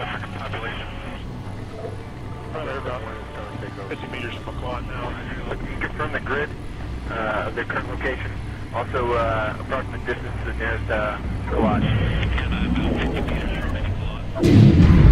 African population. About 50 meters from McClellan now. Looking to confirm the grid of their current location. Also, approximate distance to the nearest garage. And about 50 meters from McClellan.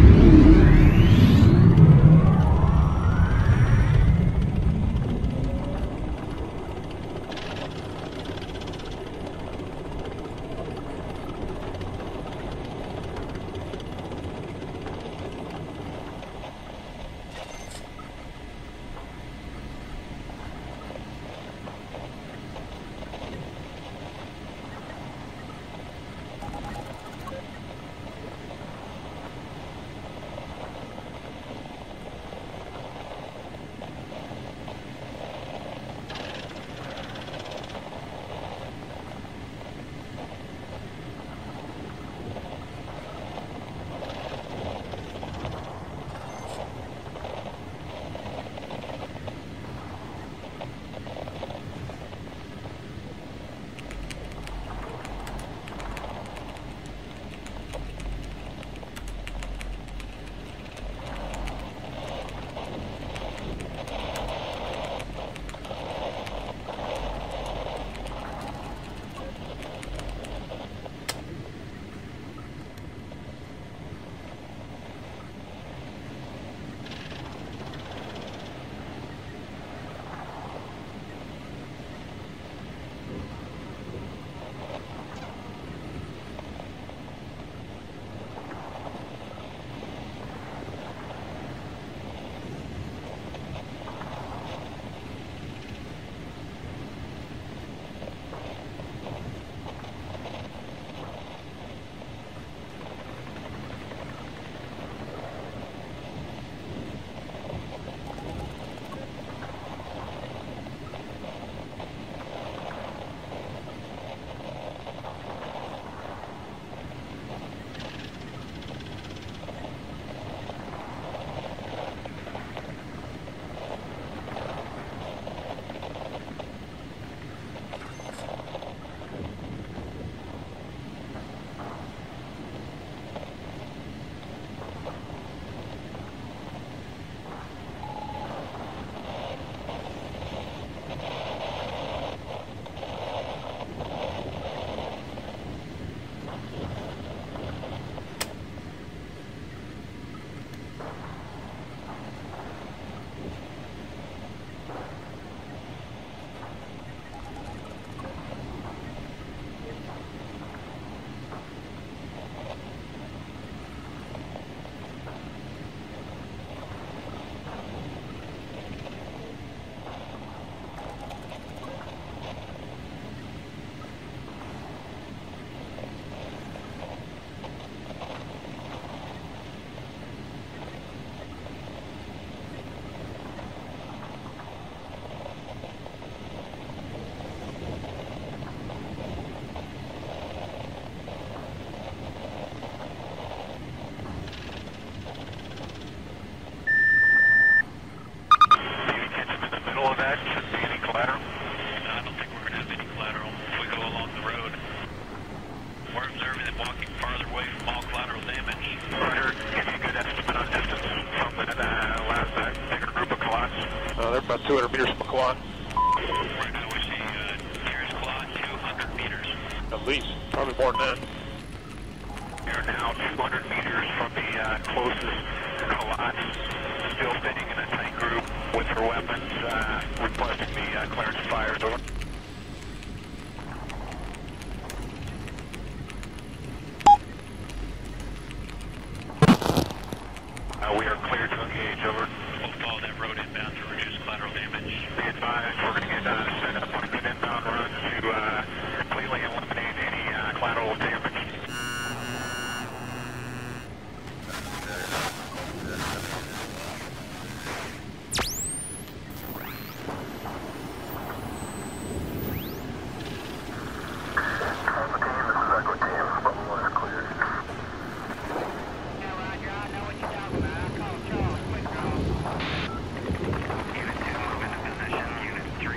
About 200 meters from McClellan. Right now we see nearest McClellan 200 meters. At least, probably more than that. We are now 200 meters from the closest McClellan. Still sitting in a tight group with her weapons, requesting the clearance to fire. We are clear to engage, over. We'll follow that road inbound to reduce collateral damage. Be advised, we're going to get set up on a good inbound run to completely eliminate any collateral damage. Unit 3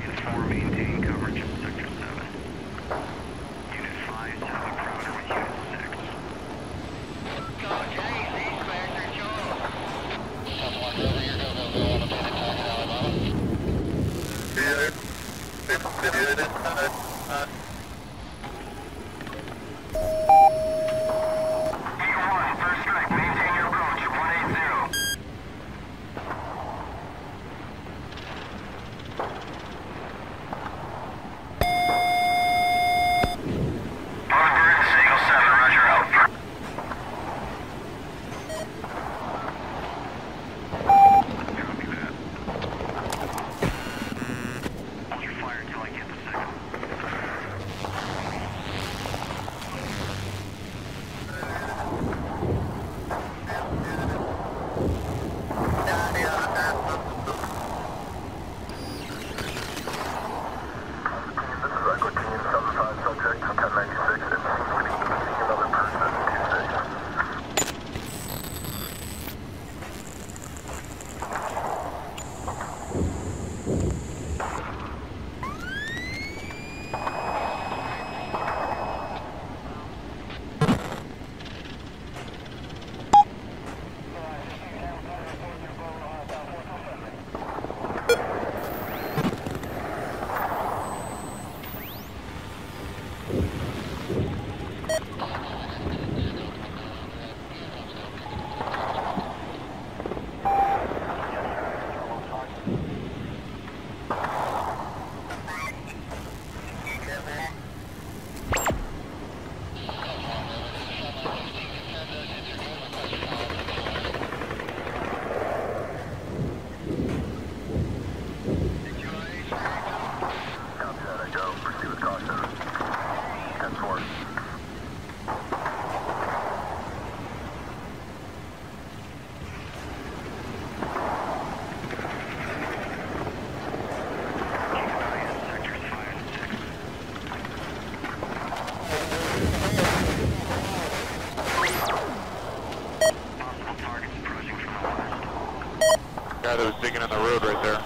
guy that was digging in the road right there.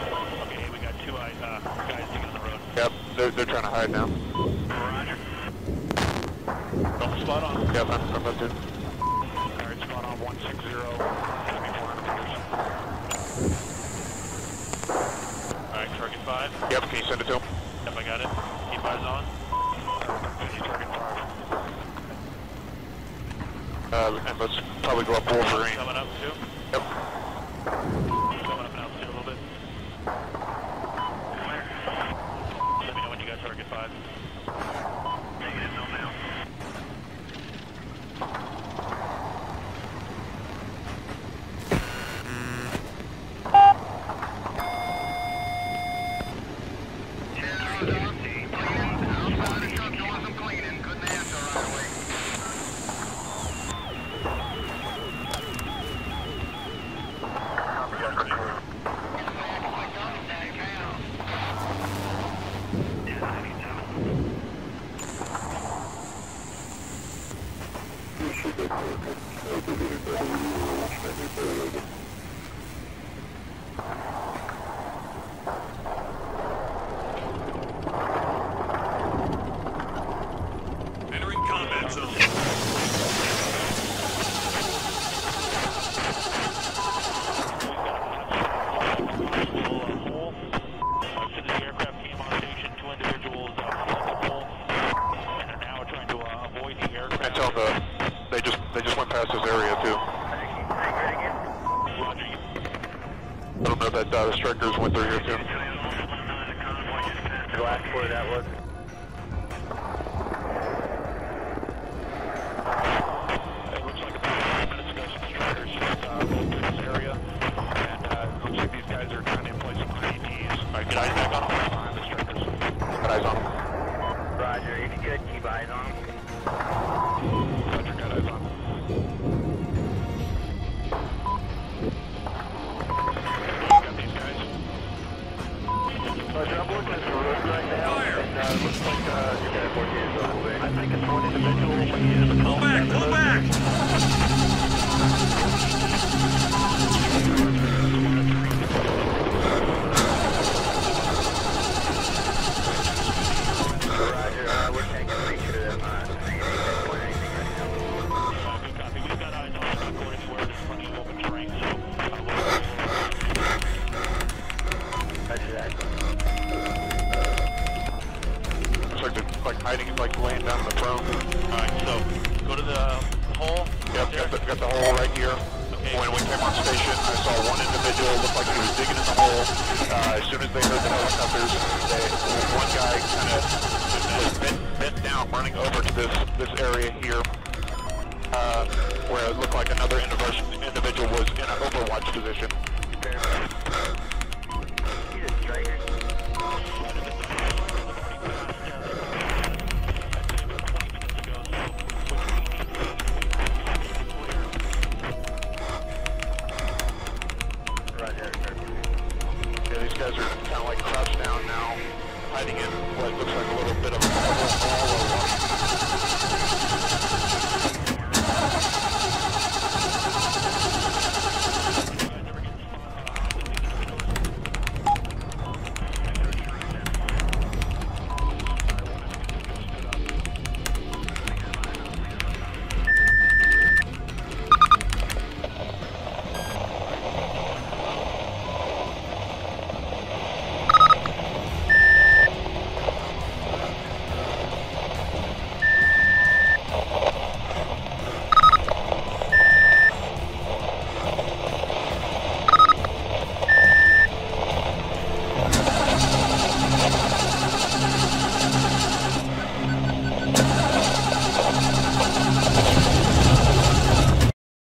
Okay, we got two guys digging in the road. Yep, they're trying to hide now. Roger. Don't spot on. Yep, I'm up to. Alright, spot on 160. Enemy 400 meters. Alright, target 5. Yep, can you send it to him? Yep, I got it. Keep eyes on. Target 5. And let's probably go up Wolverine. Coming up too? Yep. Coming up now too a little bit. Clear. Let me know when you got target 5. Negative, no now. Strikers went through here too. The last four that was. It looks like about 5 minutes ago some strikers moved through this area, and it looks like these guys are trying to employ some IEDs. Alright, get eyes back on them. Behind the strikers. Got eyes on them. Roger, if you could keep eyes on them. Roger, got eyes on them. Looks like you got 4 years on the way. I think it's one individual. Pull back, pull back! Roger, we're taking a picture of them. Good copy. We've got eyes on it. Not going anywhere. There's a bunch of open terrain, so Roger that. Like hiding, like laying down in the prone. Alright, so go to the hole. Yep, got the hole right here. Okay. When we came on station, I saw one individual, looked like he was digging in the hole. As soon as they heard the helicopters, one guy kind of was bent down, running over to this area here, where it looked like another individual was in an overwatch position.